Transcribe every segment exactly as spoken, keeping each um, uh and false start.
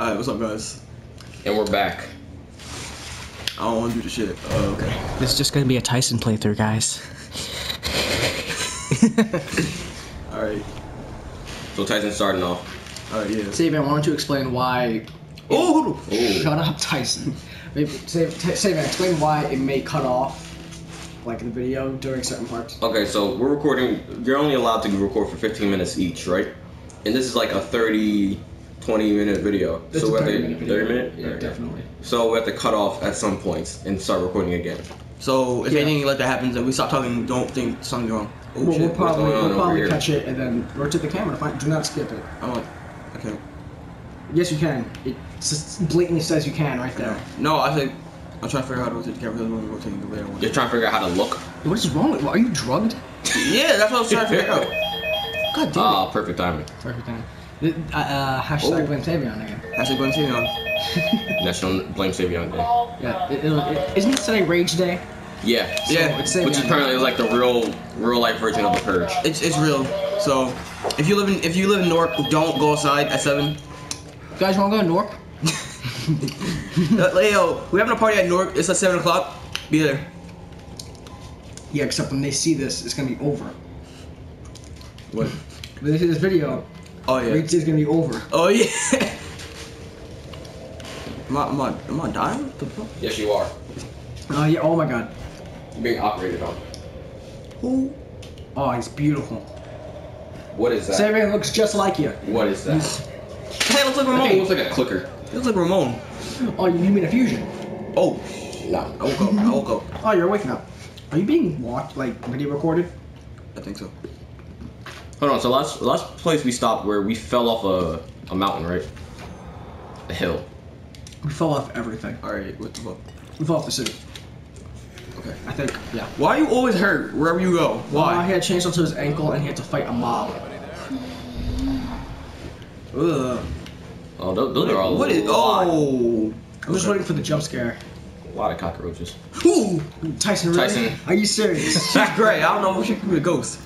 Alright, what's up, guys? And we're back. I don't want to do the shit. Oh, okay. This is just going to be a Tyson playthrough, guys. Alright. So Tyson's starting off. Alright, yeah. Saban, why don't you explain why... Oh! Shut up, Tyson. Saban, explain why it may cut off, like, the video during certain parts. Okay, so we're recording... You're only allowed to record for fifteen minutes each, right? And this is like a thirty... twenty minute video. That's so a thirty minute video. thirty minute? Yeah, right, definitely. So we have to cut off at some points and start recording again. So if yeah. anything like that happens and we stop talking, don't think something's wrong. Oh, well, shit. We'll probably, we'll probably catch it and then rotate the camera. Fine. Do not skip it. Oh, okay. Yes, you can. It just blatantly says you can right there. No, I think I'm trying to figure out how to rotate the camera because I'm rotating the way I want. You're trying to figure out how to look? What is wrong with you? Are you drugged? Yeah, that's what I was trying to figure out. God damn it. Ah, oh, perfect timing. Perfect timing. Uh, uh, hashtag oh. blame Savion again. Hashtag blame Savion. National Blame Savion Day. Yeah, it, it, it, isn't it today Rage Day? Yeah, so yeah. It's Savion, which is apparently like the real, real life version of the purge. It's it's real. So if you live in if you live in Newark, don't go outside at seven. You guys want to go to Newark? Hey, yo, we're having a party at Newark. It's at seven o'clock. Be there. Yeah, except when they see this, it's gonna be over. What? When they see this video. Oh yeah. Rage is gonna be over. Oh yeah. am, I, am, I, am I dying? What the fuck? Yes, you are. Oh uh, yeah. Oh my God. You're being operated on. Who? Oh, he's beautiful. What is that? Saban looks just like you. What is that? He's... Hey, it looks like Ramon. He looks like a clicker. It looks like Ramon. Oh, you mean a fusion? Oh. No. I woke up. I woke up. Oh, you're awake now. Are you being watched, like video recorded? I think so. Hold on, so last last place we stopped where we fell off a, a mountain, right? A hill. We fell off everything. Alright, what the fuck? We fell off the city. Okay. I think, yeah. Why are you always hurt wherever you go? Why? Uh, he had chainsaw to his ankle and he had to fight a mob. Ugh. Oh, those, those are all What is, oh! I'm just waiting for the jump scare. A lot of cockroaches. Ooh! Tyson, really? Tyson. Are you serious? That's great, I don't know if she could be a ghost.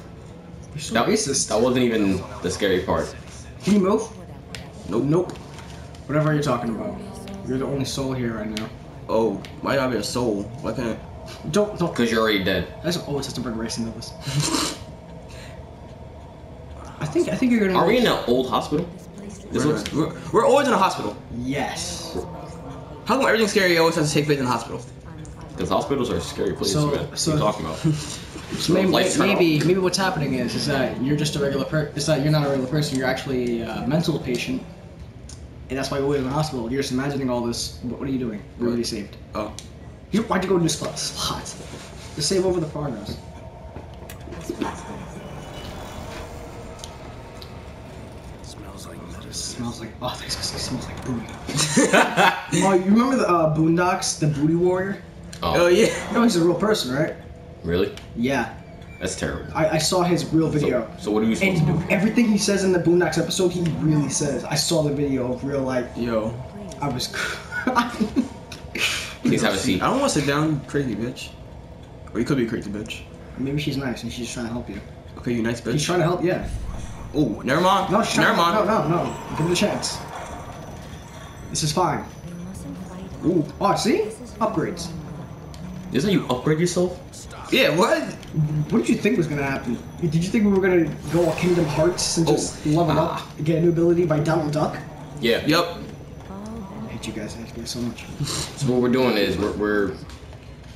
So that, that wasn't even the scary part. Can you move? Nope. Nope. Whatever you're talking about. You're the only soul here right now. Oh, might not be a soul. Why can't I? Don't, don't. Because you're already dead. That's always has to bring race into this. I think, I think you're gonna. Are we in an old hospital? This looks, we're, we're always in a hospital. Yes. How come everything's scary always has to take place in a hospital? Because hospitals are a scary places, so, man. So, what are you talking about? So maybe, maybe, maybe what's happening is is that you're just a regular per it's that you're not a regular person. You're actually a mental patient, and that's why you're always in the hospital. You're just imagining all this. What are you doing? We're already saved. Oh, you, why'd you go to this spot? Spot. Just save over the progress. Smells like lettuce. Smells like oh, it smells like booty. Oh, you remember the uh, Boondocks, the Booty Warrior? Oh, oh yeah. No, he's a real person, right? Really? Yeah. That's terrible. I, I saw his real video. So, so what are you supposed and to do? Everything he says in the Boondocks episode, he really says. I saw the video of real life. Yo. I was crying. Please have a seat. I don't want to sit down, crazy bitch. Or you could be a crazy bitch. Maybe she's nice and she's trying to help you. Okay, you nice bitch? She's trying to help, yeah. Oh, never mind. No, she's never mind. No, no, no. Give it a chance. This is fine. Ooh. Oh, see? Upgrades. Isn't you upgrade yourself? Yeah, what? What did you think was gonna happen? Did you think we were gonna go all Kingdom Hearts and oh, just level ah. up and get a new ability by Donald Duck? Yeah. Yep. I hate you guys. I hate you guys so much. So what we're doing is we're, we're...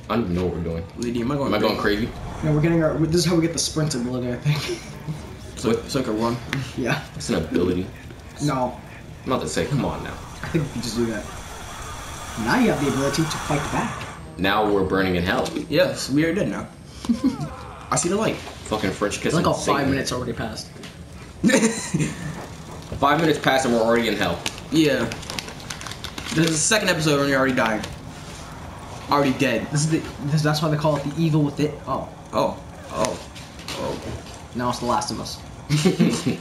I don't even know what we're doing. Lady, am I going, am I going crazy? No, we're getting our... This is how we get the sprint ability, I think. So it's like a run? Yeah. It's an ability. No. I'm about to say, come on now. I think we can just do that. Now you have the ability to fight back. Now we're burning in hell. Yes, we are dead now. I see the light. Fucking French kiss. Like all five minutes already passed. Five minutes passed and we're already in hell. Yeah. There's a second episode when you're already dying. Already dead. This is the. This, that's why they call it the evil within. Oh. Oh. Oh. Oh. Now it's the Last of Us. Shit.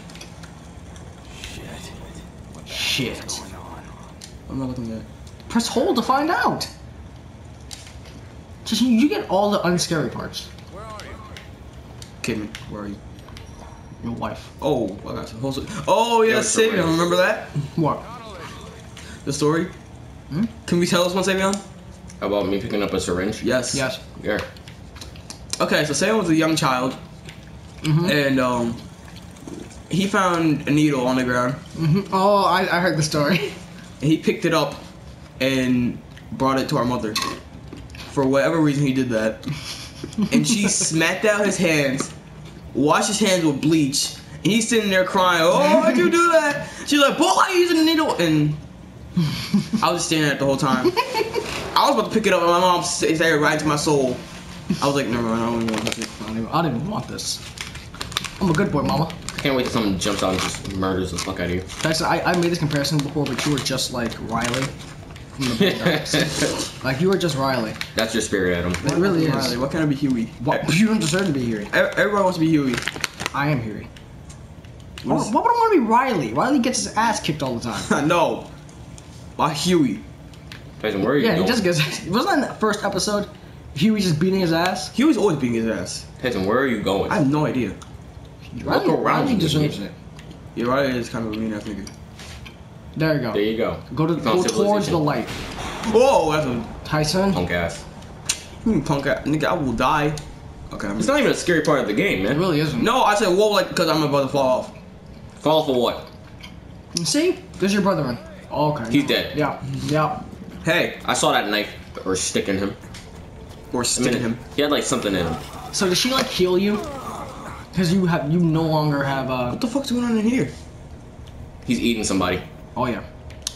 What the Shit. Heck is going on? I'm not looking at it. Press hold to find out. So you get all the unscary parts. Where are you? Kidman, where are you? Your wife. Oh, I got some holes. Oh yeah, Saban, remember that? What? the story? Hmm? Can we tell us one, Savion? How about me picking up a syringe? Yes. Yes. Yeah. Okay, so Savion was a young child, mm-hmm. and um, he found a needle on the ground. Mm-hmm. Oh, I, I heard the story. And he picked it up and brought it to our mother. For whatever reason, he did that. And she smacked out his hands, washed his hands with bleach, and he's sitting there crying, "Oh, why'd you do that?" She's like, "Boy, why are you using a needle?" And I was just staring at it the whole time. I was about to pick it up, and my mom said it right to my soul. I was like, "Never mind, I don't even want to touch it. I don't even, I don't even want this. I'm a good boy, Mama." I can't wait till someone jumps out and just murders the fuck out of you. Actually, I, I made this comparison before, but you were just like Riley. Like, you are just Riley. That's your spirit, Adam. It really is. Riley, what can I be, Huey? What? You don't deserve to be Huey. Everyone wants to be Huey. I am Huey. What is... Why would I want to be Riley? Riley gets his ass kicked all the time. No. By Huey. Tyson, where are you yeah, going? He just gets... Wasn't that in that first episode? Huey just beating his ass? Huey's always beating his ass. Tyson, where are you going? I have no idea. Riley, Riley, Riley deserves it. Yeah, Riley is kind of a mean ass nigga. There you go. There you go. Go to go towards the light. Whoa, that's a Tyson. Punk ass. You punk ass nigga, I will die. Okay. I'm it's not even a scary part of the game, man. It really isn't. No, I said whoa, like because I'm about to fall off. Fall off of what? See, there's your brother in. Oh, okay. He's dead. Yeah. Yeah. Hey, I saw that knife or stick in him. Or stick I mean, in him. He had like something in him. So does she like heal you? Because you have you no longer have. Uh... What the fuck's going on in here? He's eating somebody. Oh yeah,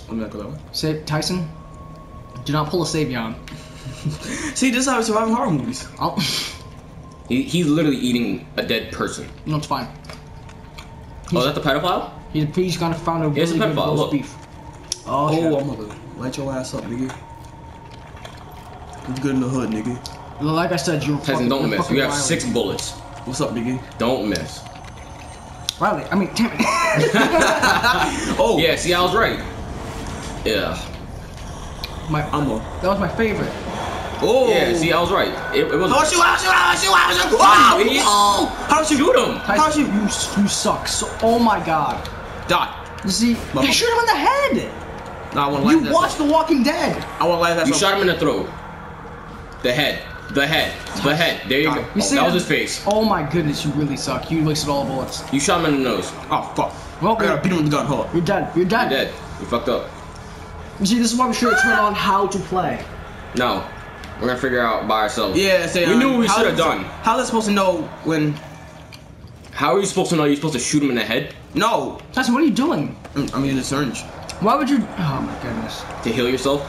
I'm gonna go that way. Save Tyson. Do not pull a Savion. See, this is how I survive in horror movies. Oh, he, he's literally eating a dead person. No, it's fine. He's, oh, is that the pedophile? He, he's gonna find a really it's a good roast beef. Oh, oh yeah. I'm gonna light your ass up, nigga. It's good in the hood, nigga. Like I said, you're Tyson. Fucking, don't you're miss. You have Riley. Six bullets. What's up, nigga? Don't miss. Riley, I mean, damn it. Oh, yeah, see, I was right. Yeah. My ammo. That was my favorite. Oh. Yeah, see, I was right. It, it was. How did you, how did you, how did you, how did you, how did you, how did you shoot him? How did you, you, you suck. So, oh my god. Die. You see, my you shoot him in the head. No, I want to light You watch The Walking Dead. I want to light that. You shot him in the throat. The head. The head. The head. There you God. go. You oh, see that him? was his face. Oh my goodness, you really suck. You wasted all the bullets. You shot him in the nose. Oh fuck. Well, I gotta beat him with the gun. Hold up. You're dead. You're dead. You're dead. You fucked up. You see, this is why we should have turned on how to play. No. We're gonna figure out by ourselves. Yeah, say We um, knew what we should have done. How are they supposed to know when... How are you supposed to know? You're supposed to shoot him in the head? No. Tyson, what are you doing? I'm using a syringe. Why would you... Oh my goodness. To heal yourself?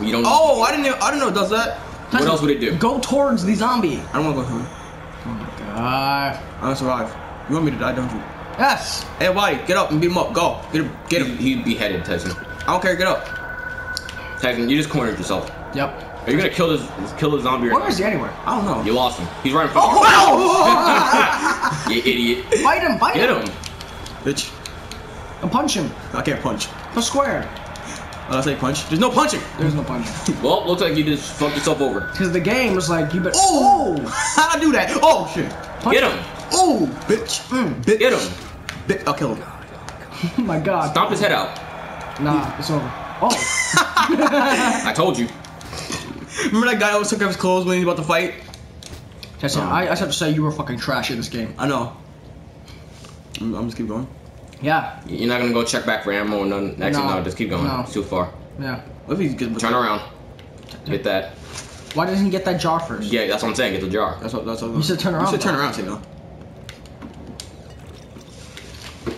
You don't... Oh, I didn't even... I didn't know it does that. What else would it do? Go towards the zombie. I don't want to go home. Oh my god. I'm gonna survive. You want me to die, don't you? Yes. Hey, Whitey, get up and beat him up. Go. Get him. Get him. He'd be headed, Tyson. I don't care. Get up. Tyson, you just cornered yourself. Yep. Are you gonna kill this? Kill the zombie? Where is he anywhere? I don't know. You lost him. He's right in front of oh, you. You idiot. Bite him. Bite him. Get him. Bitch. And punch him. I can't punch. Punch square. I say punch. There's no punching. There's no punching. Well, looks like you just fucked yourself over. Because the game was like, you better. Oh! How'd I do that? Oh, shit. Punch Get him. him. Oh, bitch. Mm, bitch. Get him. Bitch. I'll kill him. Oh, my God. Stomp his head out. Nah, it's over. Oh. I told you. Remember that guy that always took off his clothes when he was about to fight? Tyson, um, I, I just have to say you were fucking trash in this game. I know. I'm, I'm just keep going. Yeah. You're not gonna go check back for ammo and none. Actually, no. no, just keep going. No. It's too far. Yeah. What if he's good? Turn around. Get that. Why doesn't he get that jar first? Yeah, that's what I'm saying. Get the jar. That's what. That's what. You should turn around. You should turn around, Tino.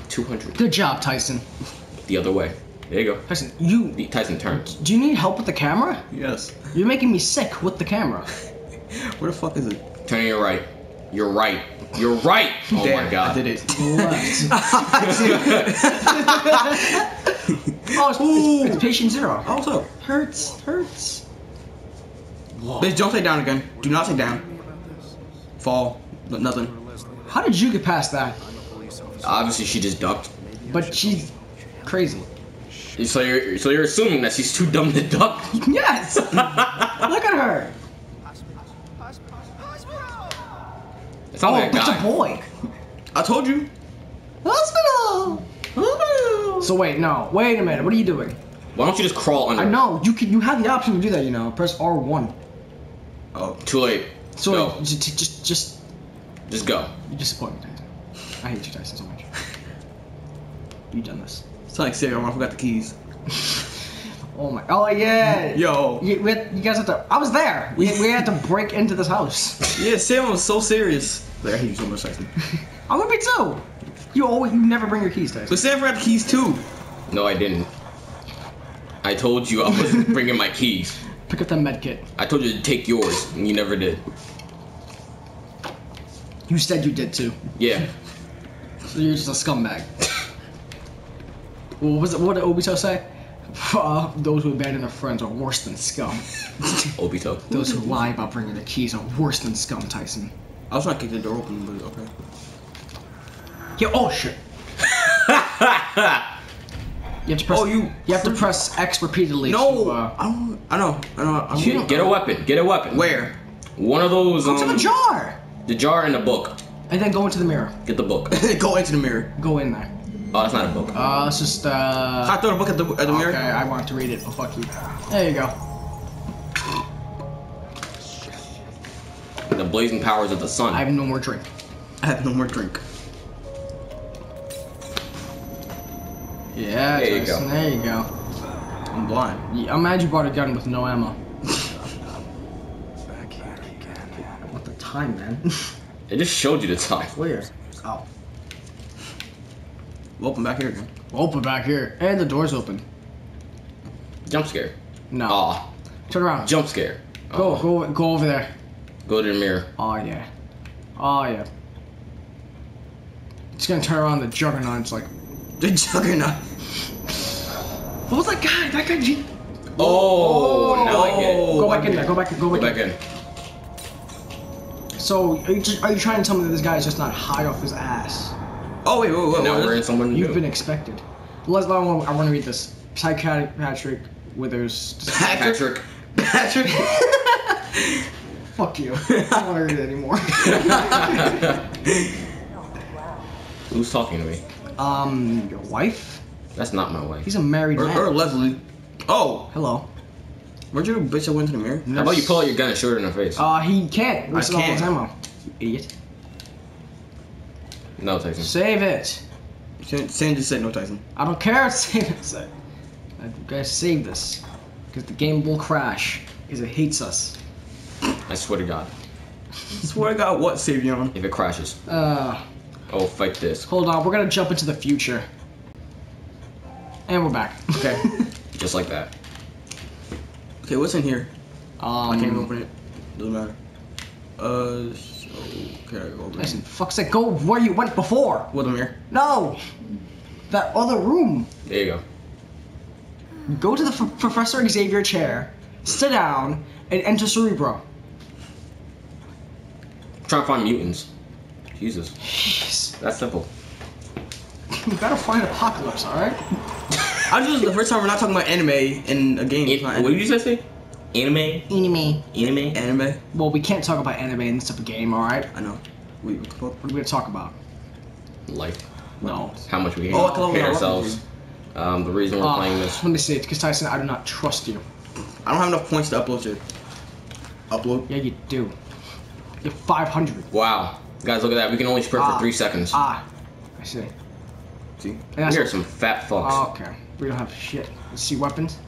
Two hundred. Good job, Tyson. The other way. There you go. Tyson, you. The Tyson turns. Do you need help with the camera? Yes. You're making me sick with the camera. Where the fuck is it? Turn to your right. You're right. You're right. Oh Damn, my god. I did it. Oh, it's, Ooh. it's patient zero. Also, hurts. Hurts. Whoa. Bitch, don't stay down again. Do not stay down. Fall. Nothing. How did you get past that? Obviously, she just ducked. But she's crazy. So you're, so you're assuming that she's too dumb to duck? Yes. Look at her. It's not oh, like a that's guy. a boy. I told you. Hospital. Hospital. So wait, no. Wait a minute. What are you doing? Why don't you just crawl under? I know you can. You have the option to do that. You know, press R one. Oh, too late. So no. just, just, just, just go. You disappoint me, Tyson. I hate you, Tyson, so much. You've done this. It's like Sarah. I forgot the keys. Oh my! Oh yeah! Yo! You, we had, you guys have to. I was there. We we had to break into this house. Yeah, Sam was so serious. Like, I hate you so much, Tyson. I'm gonna be too. You always, you never bring your keys, Tyson. But Sam grabbed keys too. No, I didn't. I told you I wasn't bringing my keys. Pick up that med kit. I told you to take yours, and you never did. You said you did too. Yeah. So you're just a scumbag. Well, what was it? What did Obito say? Uh, those who abandon their friends are worse than scum. Obito. Those who lie about bringing their keys are worse than scum, Tyson. I was trying to kick the door open, but okay. Yeah. Oh shit. You have to press. Oh, you. You have to press X repeatedly. No. To, uh, I don't. I know. I know. I don't, get a weapon. Get a weapon. Where? One of those. Go um, to the jar. The jar and the book. And then go into the mirror. Get the book. Go into the mirror. Go in there. Oh, that's not a book. Uh, it's just, uh... I throw the book at the, at the okay, mirror. Okay, I want to read it. Oh, fuck you. There you go. The blazing powers of the sun. I have no more drink. I have no more drink. Yeah, there Jason, you go. There you go. I'm blind. Yeah, I'm mad you brought a gun with no ammo. Back here again. What the time, man? It just showed you the time. Where? Oh. Open back here again. Open back here. And the door's open. Jump scare. No. Aw. Turn around. Jump scare. Go, go, go over there. Go to the mirror. Oh yeah. Oh yeah. It's gonna turn around the juggernaut. It's like the juggernaut. What was that guy? That guy. G oh, oh. Now I get it. Go back in there. Go back. Go back. Go back in. in. So are you, just, are you trying to tell me that this guy is just not high off his ass? Oh wait, wait, wait, wait. Now we're in someone you've been expected. Let's. I want, I want to read this. Psychiatric Patrick Withers. Patrick. Patrick. Patrick. Fuck you. I don't want to read it anymore. Who's talking to me? Um, your wife? That's not my wife. He's a married man. Or Leslie. Oh, hello. Weren't you a bitch that went to the mirror? Nurse. How about you pull out your gun and shoot her in her face? Uh, he can't. What's all his ammo? You idiot. No, Tyson. Save it. Sam just said no, Tyson. I don't care. Save it. I gotta save this because the game will crash because it hates us. I swear to God. I swear to God, what, Savion? If it crashes. Uh. Oh, fight this. Hold on, we're gonna jump into the future. And we're back. Okay. Just like that. Okay, what's in here? Um, I can't even open it. Doesn't matter. Uh. Okay, I go over. Listen, fuck's sake, go where you went before. With a mirror. No, that other room. There you go. Go to the F Professor Xavier chair, sit down, and enter Cerebro. Try to find mutants. Jesus. Jeez. That's simple. You gotta find Apocalypse, all right? I just the first time we're not talking about anime in a game. It, what anime. Did you just say? Anime? Anime. Anime? Anime? Well, we can't talk about anime in this type of game, alright? I know. We, what are we going to talk about? Life. No. How much we hate, oh, hate ourselves. Um, the reason we're uh, playing this. Let me see. Because Tyson, I do not trust you. I don't have enough points to upload you. Upload? Yeah, you do. You have five hundred. Wow. Guys, look at that. We can only sprint ah, for three seconds. Ah. I see. See? We are some fat fucks. Oh, okay. We don't have shit. Let's see weapons.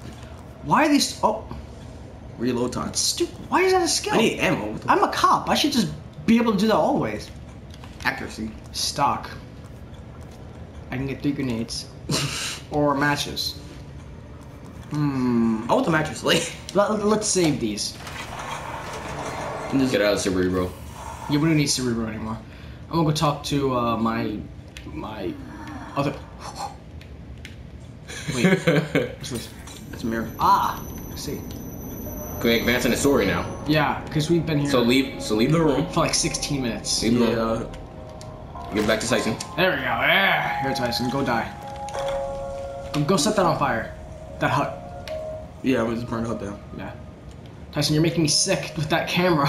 Why are these... Oh... Reload time. Stupid. Why is that a skill? I need ammo. I'm a cop. I should just be able to do that always. Accuracy. Stock. I can get three grenades. Or matches. Hmm. I want the matches late. Let, let's save these. Just get out of Cerebro. Yeah, we don't need Cerebro anymore. I'm gonna go talk to uh, my my other. Wait. What's this? It's a mirror. Ah. I see. Can we advance in the story now? Yeah, because we've been here. So leave so leave the room. For like sixteen minutes. Leave yeah. the room. Get back to Tyson. There we go. Yeah. Here, Tyson. Go die. Go set that on fire. That hut. Yeah, I'm just burn the hut down. Yeah. Tyson, you're making me sick with that camera.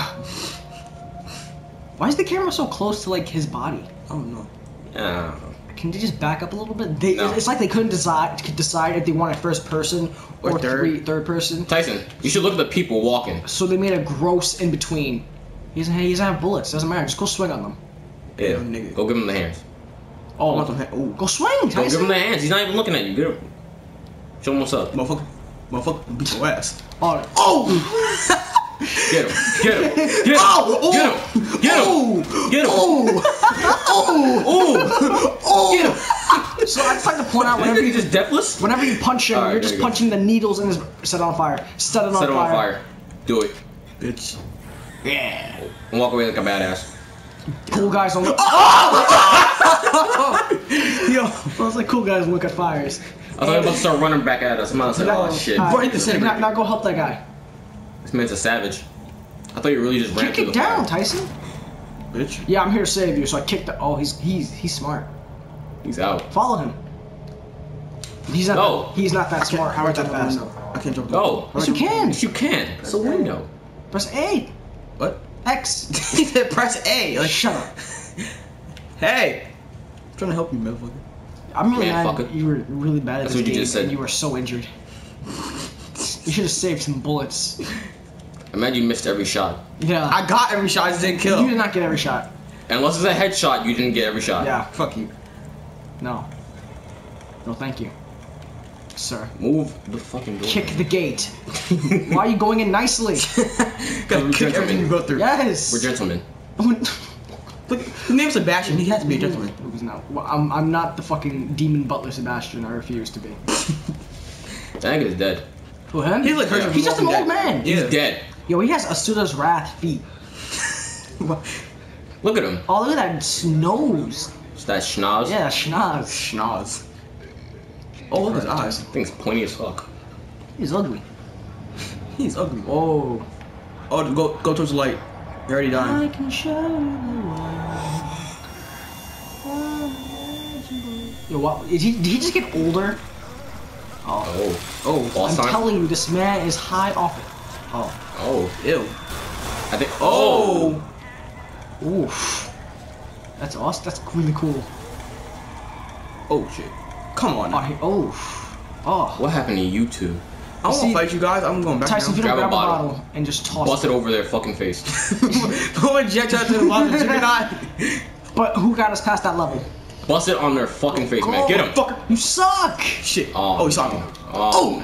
Why is the camera so close to like his body? I don't know. Yeah, I don't know. Can they just back up a little bit? They, no. It's like they couldn't decide could decide if they wanted first person or, or third. Three, third person. Tyson, you should look at the people walking. So they made a gross in between. He doesn't, he doesn't have bullets. Doesn't matter. Just go swing on them. Yeah. Nigga. Go give him the hands. Oh, not the hands. Oh, go swing, Tyson. Go give him the hands. He's not even looking at you. Get him. Show him what's up, motherfucker. Motherfucker, beat your ass. All right. Oh. Get him! Get him! Get him! Oh, oh, get him! Get him! Oh, get him! Oh, oh, oh, oh. Get him! So I just like to point out whenever you just deathless, whenever you punch him, right, you're just punching go. the needles in his set on fire. Set it on set fire. Set on fire. Do it, bitch. Yeah. And walk away like a badass. Cool guys don't. Oh! Oh! Yo, I was like, cool guys don't look at fires. I thought he was about to start running back at us. I'm not saying all that shit. Right the center. Now go help that guy. This man's a savage. I thought you really just ran. Kick it down, Tyson. Bitch. Yeah, I'm here to save you, so I kicked the. Oh, he's he's he's smart. He's out. Follow him. He's not. No. He's not that smart. How is that fast? I can't jump. No. Yes, you can. Yes, you can. It's a window. Press A. What? X. He said press A. Like shut up. Hey. I'm trying to help you, motherfucker. I'm really mad. You were really bad at this game. That's what you just said. You were so injured. You should have saved some bullets. I mean, you missed every shot. Yeah. I got every shot, I just didn't kill. You did not get every shot. Unless it's a headshot, you didn't get every shot. Yeah, fuck you. No. No, thank you. Sir. Move the fucking door. Kick the gate. Why are you going in nicely? Because kick everything you go through. Yes. We're gentlemen. Look, his name's Sebastian, he has to be a gentleman. No, well, I'm, I'm not the fucking demon butler Sebastian, I refuse to be. That nigga's dead. Who, him? He's like yeah. He's just an old man. He's yeah. dead. Yo, he has Asuda's Wrath feet. Look at him. Oh, look at that nose. It's that schnoz? Yeah, schnoz. Schnoz. Oh, look at his eyes. That thing's pointy as fuck. He's ugly. He's ugly. Oh. Oh, go go towards the light. You're already dying. I can show you the world. Yo, what? Did he, did he just get older? Oh, oh! oh. I'm time. telling you, this man is high off it. Oh, oh, ew! I think. Oh, oof! That's awesome. That's really cool. Oh shit! Come on! Oh, oh! oh. What happened to you two? I want to fight you guys. I'm going back. Tyson, if you don't grab a bottle. a bottle and just toss Bust it, it over their fucking face. Don't inject that to the bottle. You cannot. But who got us past that level? Bust it on their fucking face, oh, man. Get him. Fucker. You suck. Shit. Oh, he saw me. Oh.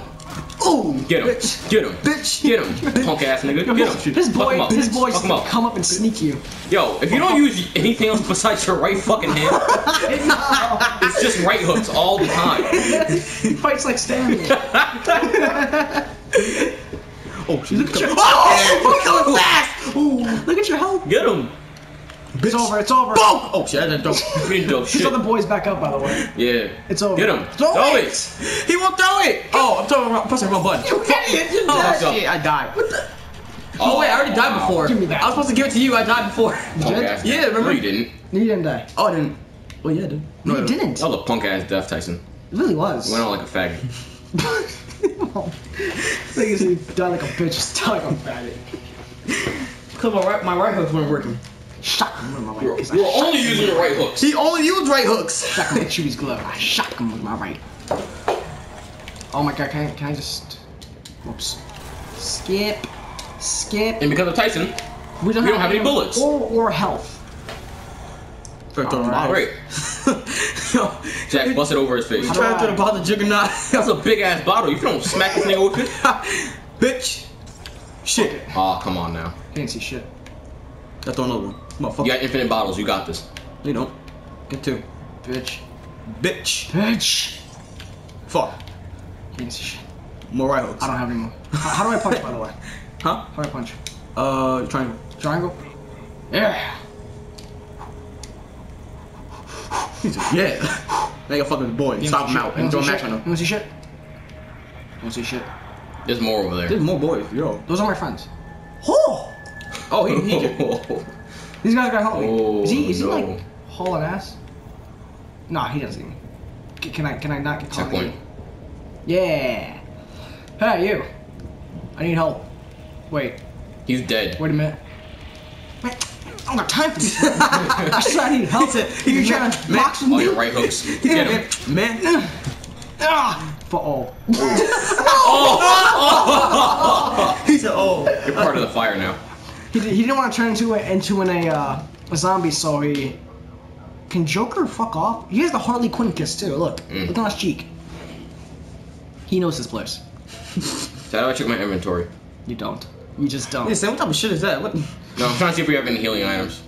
Oh. Get him. Bitch. Get him. Bitch. Get him. Punk ass nigga. Get him. This boy, him this boy come up. come up and sneak you. Yo, if you don't use anything else besides your right fucking hand, it's just right hooks all the time. He fights like Stanley. Oh, she's looking at your. Oh, he's going fast. Ooh. Look at your health. Get him. Bitch. It's over, it's over. Boom! Oh shit, I didn't dope. We didn't dope shit. He saw the boys back up, by the way. Yeah. It's over. Get him. Throw, throw it. it! He won't throw it! Oh, I'm throwing around. Pressing the wrong button. You idiot! You oh, shit, I died. What the? Oh, oh wait, I already died wow. before. Give me that. I was supposed to give it to you, I died before. You did? Ass yeah, death. remember? No, you didn't. No, you didn't die. Oh, I didn't. Well, yeah, I did. No, no you didn't. That was a punk ass death, Tyson. It really was. Went on like a faggot. Thing is, he died like a bitch, just died like a faggot. Because my right, my right hooks weren't working. Shock him with my right hook. You're only using your right hooks. He only used right hooks. Shock him with Chewie's glove. I shock him with my right. Oh my god, can I, can I just. Whoops. Skip. Skip. And because of Tyson, we don't, we have, don't have any bullets. Or, or health. All right. Great. Yo, Jack, bust it over his face. I'm trying to throw the bottle of juggernaut. That's a big ass bottle. You don't smack this nigga with it. Bitch. Shit. Aw, okay. Oh, come on now. Can't see shit. I throw another one. Motherfucker. You got infinite bottles. You got this. You don't. Get two. Bitch. Bitch. Bitch. Fuck. More right hooks. I don't have any more. How do I punch, by the way? Huh? How do I punch? Uh, triangle. Triangle? Yeah. He's a yeah. Make a fucking boy. Stop him out and throw a match on him. You wanna see shit? You wanna see shit? There's more over there. There's more boys. Yo. Those are my friends. Oh! Oh, he, he did. These guys gotta help me. Oh, is he, is no. he like hauling ass? Nah, he doesn't. Can I, can I not get checkpoint? Yeah. Hey, you. I need help. Wait. He's dead. Wait a minute. Wait. I don't got time for this. I said I need help. He trying to box with me. All your right hooks. Get him. Man. Ah! For all. Oh. Oh. Oh. He said, oh. You're part of the fire now. He, he didn't want to turn into, a, into an, a, uh, a zombie, so he... Can Joker fuck off? He has the Harley Quinn kiss, too. Look. Mm. Look on his cheek. He knows his place. So how do I check my inventory? You don't. You just don't. Yeah, what type of shit is that? What? No, I'm trying to see if we have any healing items.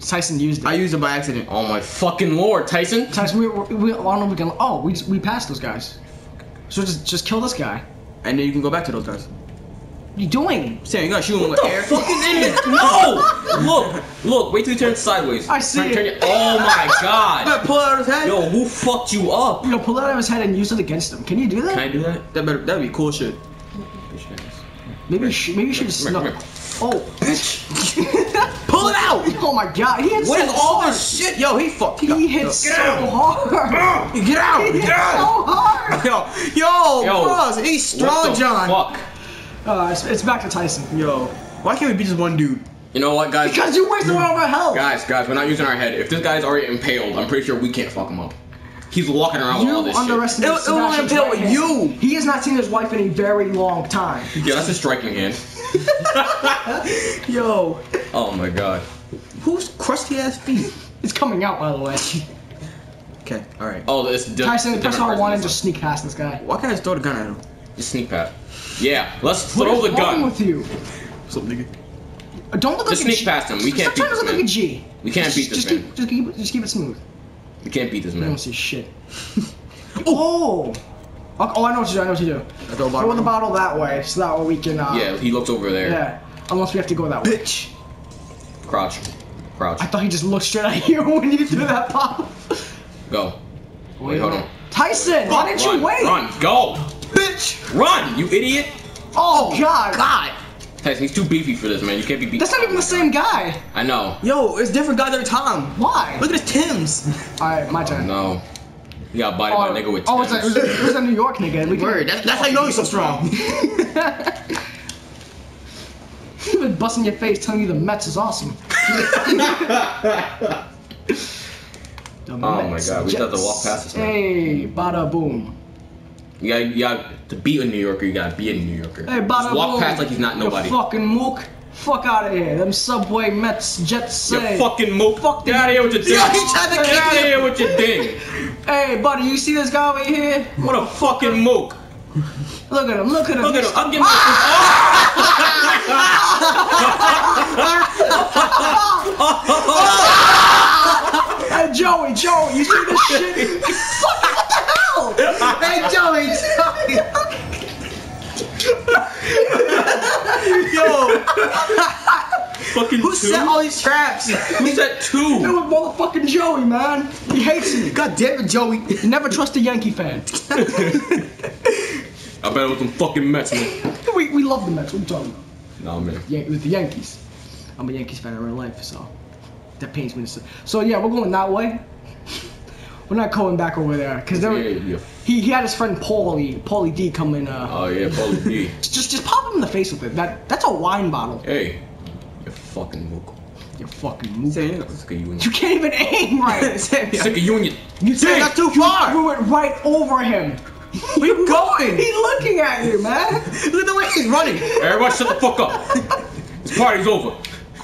Tyson used it. I used it by accident. Oh my fucking lord, Tyson! Tyson, we we, we, on, we can. Oh, we we passed those guys. So just just kill this guy, and then you can go back to those guys. What are you doing? Sam, you gotta shoot him with air. Fucking idiot! No! Look, look, wait till he turns sideways. I see turn, turn it. Your, oh my god! Better pull out of his head. Yo, who fucked you up? Yo, pull out of his head and use it against him. Can you do that? Can I do that? That better. That'd be cool shit. Maybe you should, maybe you should just snuck. Oh, bitch! Pull it out! Oh my god, he hit what so is all hard. This shit? Yo, he fucked. He, he hit so out. Hard. Get out! He hit Get out! So hard. Yo, yo, yo bros, he's strong, John. Fuck. Uh, it's, it's back to Tyson. Yo, why can't we beat this one dude? You know what, guys? Because you're wasting all of our health. Guys, guys, we're not using our head. If this guy's already impaled, I'm pretty sure we can't fuck him up. He's walking around you with all this shit. You underestimated Sebastian's you! He has not seen his wife in a very long time. Yeah, that's a striking hand. Yo. Oh my god. Who's crusty ass feet? It's coming out, by the way. Okay, alright. Oh, it's Tyson, press R one and just sneak past this guy. Why can't I just throw the gun at him? Just sneak past. Yeah, let's throw the gun. What's wrong with you? What's up, nigga? Don't look like a G. Just sneak past him. We can't beat this man. Stop trying to look like a G. We can't beat this man. Just keep, just keep it smooth. You can't beat this man. I don't see shit. Oh! Oh, I know what to do, I know what to do. Throw bottle. The bottle that way, so that way we can, uh... Yeah, he looked over there. Yeah. Unless we have to go that way. Bitch! Crouch. Crouch. I thought he just looked straight at you when you threw that bottle. Go. Wait, wait, hold on. Tyson! Run, why didn't run, you wait? Run! Go! Bitch! Run, you idiot! Oh, God! God! Tyson, he's too beefy for this, man. You can't be beefy. That's not even the same guy. I know. Yo, it's different guys every time. Why? Look at his Tim's. All right, my turn. Oh, no. You got bodied oh, by a nigga with Tim's. Oh, it's a, it, was, it was a New York nigga. We Word. That's, that's how you know you're so strong. He's been busting your face telling you the Mets is awesome. Oh, my God. We got to walk past this man. Hey, bada boom. You gotta, you gotta, to be a New Yorker, you gotta be a New Yorker. Hey, just walk past like he's not nobody. You fucking mook. Fuck out of here. Them Subway, Mets, Jets say. You fucking mook. Fuck Get out of here with your ding. Get out of here with your ding. Hey, buddy, you see this guy over here? What a fucking mook. Look at him, look at him. Look at him. I'm getting my... Hey, Joey, Joey, you see this shit? What the hell? Hey, Joey! Joey. Yo! Fucking Who two? Set all these traps? Who set two? It was motherfucking Joey, man. He hates you. God damn it, Joey. Never trust a Yankee fan. I bet it was some fucking Mets, man. We, we love the Mets. What are you talking about? No, man. Yeah, it was the Yankees. I'm a Yankees fan in real life, so that pains me to say. So, yeah, we're going that way. We're not going back over there, because there yeah, yeah. he, he had his friend Paulie, Paulie D come in. Uh, oh yeah, Paulie D. Just just pop him in the face with it. That That's a wine bottle. Hey, you fucking mook. You fucking mook. Sam, I'm sick of you and you can't even aim right. Sam, I'm sick of you and your... You Sam, that's too far. You threw it right over him. Where you going? He's looking at you, man. Look at the way he's running. Everybody shut the fuck up. This party's over.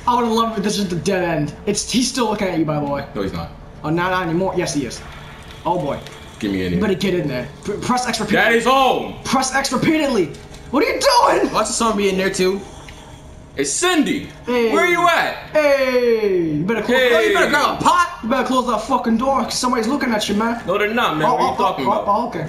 I would have loved if this is the dead end. It's He's still looking at you, by the way. No, he's not. Oh, not anymore. Yes, he is. Oh boy. Give me in here. You better get in there. P press X repeatedly. Daddy's home! Press X repeatedly. What are you doing? Watch the zombie in there too. It's Cindy! Hey. Where are you at? Hey! You better close hey. Oh, you better grab a pot! You better close that fucking door because somebody's looking at you, man. No, they're not, man. Oh, what oh, are you talking oh, about? Oh, okay.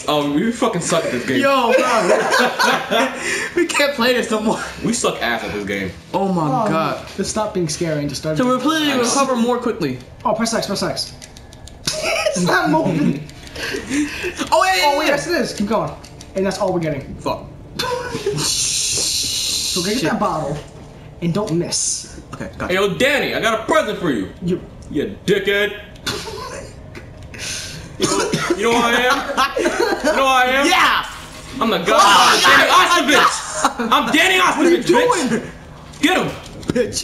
wire! Oh, we fucking suck at this game. Yo, bro. We can't play this no more. We suck ass at this game. Oh my oh, god. Just stop being scary and just start. So we're playing to recover more quickly. Oh, press X, press X. It's not moving. Oh, wait. Oh, wait, yes it is. Keep going. And that's all we're getting. Fuck. So get Shit. that bottle and don't miss. Okay, got it. Hey, yo, Danny, I got a present for you. You, you dickhead. You know, you know who I am? You know who I am? Yeah! I'm the godfather of Danny Ostovich! I'm Danny Ostovich, bitch! What are you doing? Get him! Bitch!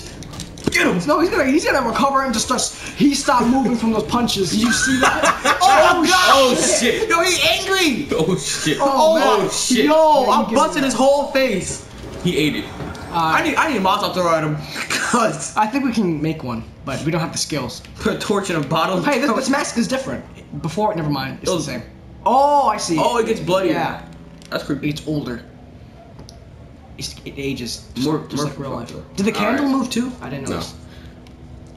Get him! No, he's gonna, he's gonna recover and just starts... He stopped moving from those punches. You see that? Oh, God! Oh, shit! Yo, he's angry! Oh, shit. Oh, oh shit. Yo, yeah, I'm busting his whole face. He ate it. Uh, I need I need a Molotov to ride him. Cause I think we can make one, but we don't have the skills. Put a torch in a bottle. Hey, this, this mask is different. Before, never mind. It's it was, the same. Oh, I see. Oh, it gets bloodier. Yeah, that's creepy. It's older. It's, it ages. Just, more, just more like real life. Did the candle right. move too? I didn't know. No.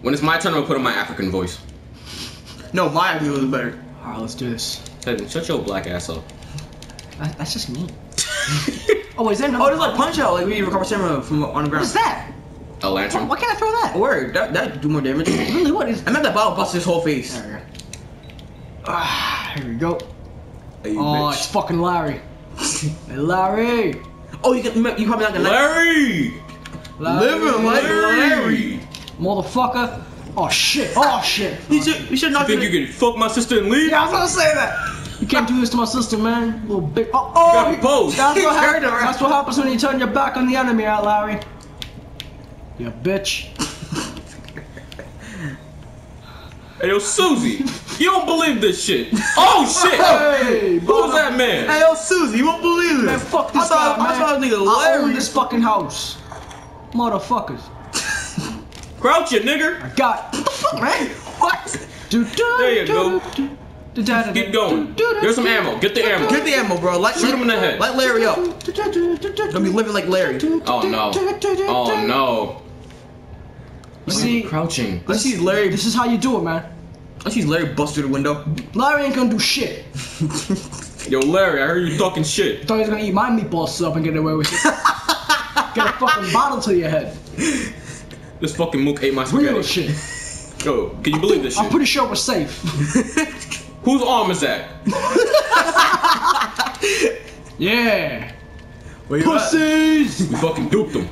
When it's my turn, I'll put in my African voice. No, my view is better. All right, let's do this. Hey, shut your black ass up. That, that's just me. Oh, is there another? Oh, there's like punch out, like we recover stamina from on the ground. What's that? A lantern. Why can't I throw that? Word, that that do more damage. Really, what is? I meant that bottle busted his whole face. There we go. Ah, here we go. Hey, oh, bitch. It's fucking Larry. Hey, Larry. Oh, you can you probably not gonna Larry. Larry. Living like Larry. Motherfucker. Oh shit. Oh shit. You oh, should you should not. You think you can fuck my sister and leave? Yeah, I was gonna say that. You can't do this to my sister, man. Little big. Oh, oh you got he, that's, what happens, that's what happens when you turn your back on the enemy, out, Larry. You bitch. Hey, yo, Susie. You don't believe this shit. Oh shit. Hey, who was that man? Hey, yo, Susie. You won't believe this. Man, fuck this I thought, guy, man. I thought nigga Larry. I own this fucking house, motherfuckers. Crouch, you nigger. I got. What the fuck, man? What? Do, do, there you do, go. Do, do. Get going. There's some ammo. Get the ammo. Get the ammo, bro. Light, shoot him in the head. Light Larry up. Don't be living like Larry. Oh no. Oh no. Let's see. Crouching. Let's see Larry. This is how you do it, man. Let's see Larry bust through the window. Larry ain't gonna do shit. Yo, Larry, I heard you talking shit. I thought he was gonna eat my meatballs up and get away with it. Get a fucking bottle to your head. This fucking mook ate my spaghetti. Real shit. Yo, can you believe this shit? I'm pretty sure we're safe. Whose arm is that? Yeah. Wait, pussies! We fucking duped them.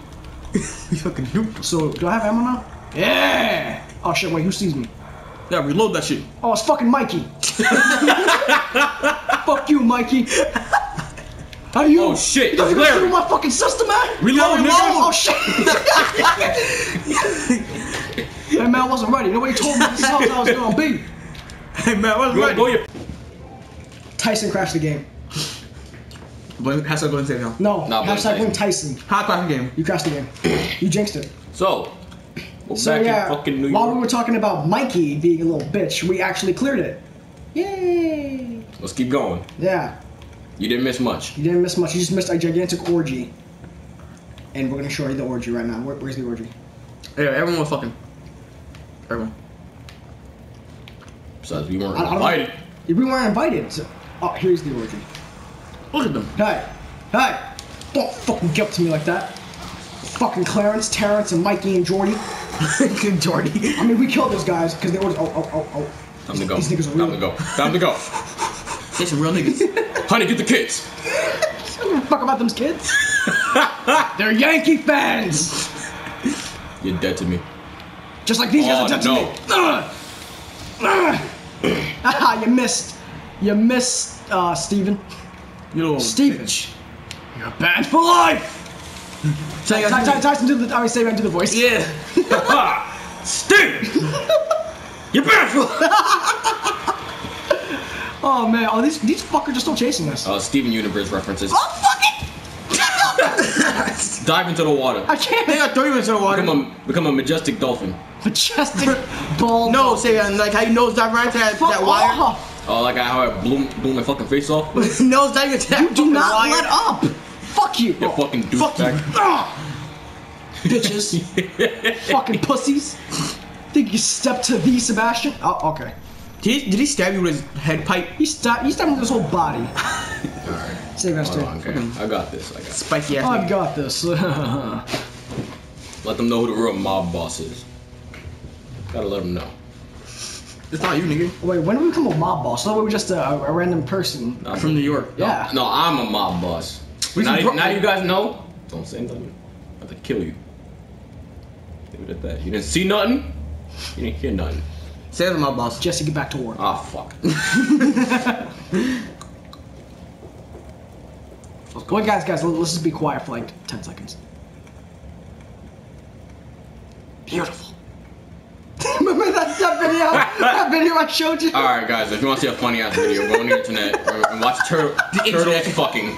We fucking duped them. So, do I have ammo now? Yeah! Oh shit, wait, who sees me? Yeah, reload that shit. Oh, it's fucking Mikey. Fuck you, Mikey. How do you? Oh shit, that's Larry. You shoot my fucking sister, man? Reload, reload. Oh shit. Hey man, I wasn't ready. Nobody told me this is how I was gonna be. Hey man, what's go, go your Tyson crashed the game. But hashtag go and save him. No, no hashtag win Tyson. How crashed the game? You crashed the game. You jinxed it. So, we're so back yeah, in fucking New York. While we were talking about Mikey being a little bitch, we actually cleared it. Yay! Let's keep going. Yeah. You didn't miss much. You didn't miss much. You just missed a gigantic orgy. And we're gonna show you the orgy right now. Where, where's the orgy? Yeah, everyone was fucking. Everyone. Besides, we weren't invited. We weren't invited. So, oh, here's the orgy. Look at them. Hey, hey! Don't fucking get up to me like that. Fucking Clarence, Terrence, and Mikey and Jordy. Good Jordy. I mean, we killed those guys because they were. Oh, oh, oh, oh. Time to go. These niggas are real. Time to go. Time to go. They're some real niggas. Honey, get the kids. I don't give a fuck about them kids. They're Yankee fans. You're dead to me. Just like these oh, guys are dead no. to me. Ugh. You missed. You missed, uh, Steven. You little Steven. Bitch. You're banned for life! Tyson, Tyson, Tyson, do the, I mean, say man, do the voice. Yeah. Steven! You're banned for life! Oh, man. Oh, these, these fuckers are still chasing us. Oh, uh, Steven Universe references. Oh, fuck it! Dive into the water. I can't. They got three into the water. Become a, become a majestic dolphin. Majestic ball. No, say that. Like how you nose dive right into that, that wire. Off. Oh, like how I blew, blew my fucking face off. Nose dive into that. You do not wire. Let up. Fuck you. You're oh, fucking douchebag. Bitches. Fucking pussies. Think you stepped to the Sebastian? Oh, okay. Did he, did he stab you with his head pipe? He stabbed. He stabbed with his whole body. All right. Save us too. Okay. I got this. I got Spiky this. I've got this. Let them know who the real mob boss is. Gotta let them know. It's not you, nigga. Wait, when do we become a mob boss? That way we're just a, a random person. I'm from New York. No, yeah. No, I'm a mob boss. We now, you, now you guys know. Don't say nothing. I'm about to kill you. Leave it at that. You didn't see nothing. You didn't hear nothing. Say that to my boss. Jesse, get back to work. Ah, fuck. Well, guys, guys, let's just be quiet for like ten seconds. Beautiful. Remember that, that video? That video I showed you? Alright, guys, if you want to see a funny ass video, go on the internet and watch tur turtles fucking.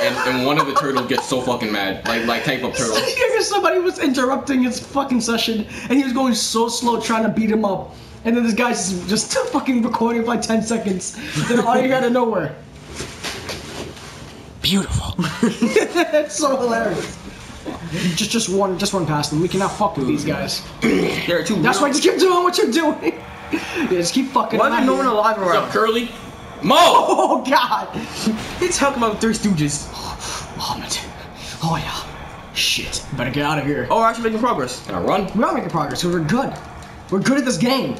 And, and one of the turtles gets so fucking mad. Like, like type of turtle. Somebody was interrupting his fucking session and he was going so slow trying to beat him up. And then this guy's just, just fucking recording for like ten seconds. Then all you got out of nowhere. Beautiful. That's so hilarious. Just, just one, just run past them. We cannot fuck with these guys. They're too. That's why. Just keep doing what you're doing. Yeah, just keep fucking. Why is no one alive around? What's up, Curly? Mo! Oh God! He's talking about Three Stooges. Oh, Muhammad. Oh yeah. Shit. Better get out of here. Oh, we're actually making progress. Can I run? We're not making progress. We're good. We're good at this game.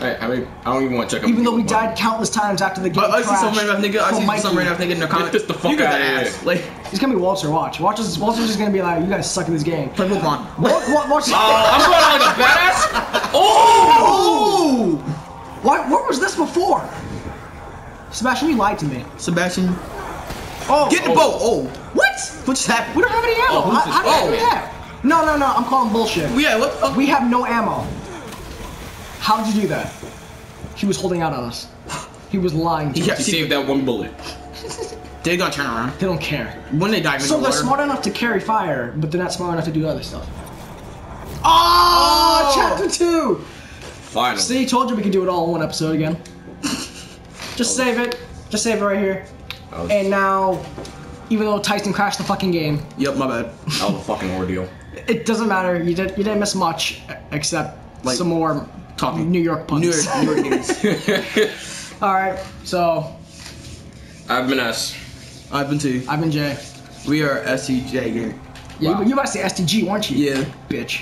Alright, I mean, I don't even want to check. Even though we died countless times after the game. I see some random nigga. I see some random nigga in the comments. Get this the fuck out of ass. Like, it's gonna be Walter. Watch. Watch. Walter's just gonna be like, "You guys suck in this game." Play Pokemon. Watch. Watch. I'm going on like a badass. Oh! Why? Where was this before? Sebastian, you lied to me. Sebastian. Oh. Get in the boat. Oh. What? What just happened? We don't have any ammo. How do we have? No, no, no. I'm calling bullshit. Yeah. What the fuck? We have no ammo. How did you do that? He was holding out on us. He was lying to us. He kept saved that one bullet. They don't turn around. They don't care. When they dive into the water. So they're smart enough to carry fire, but they're not smart enough to do other stuff. Oh, oh! Chapter two! Finally. See, told you we could do it all in one episode again. Just save it. Just save it right here. And now, even though Tyson crashed the fucking game. Yep, my bad. That was a fucking ordeal. It doesn't matter. You, did, you didn't miss much, except like, some more... Talking. New York puns. New York, New York news. All right, so I've been S. I've been T. I've been J. We are S E J. Yeah, wow. You, you about to say S T G, weren't you? Yeah, bitch.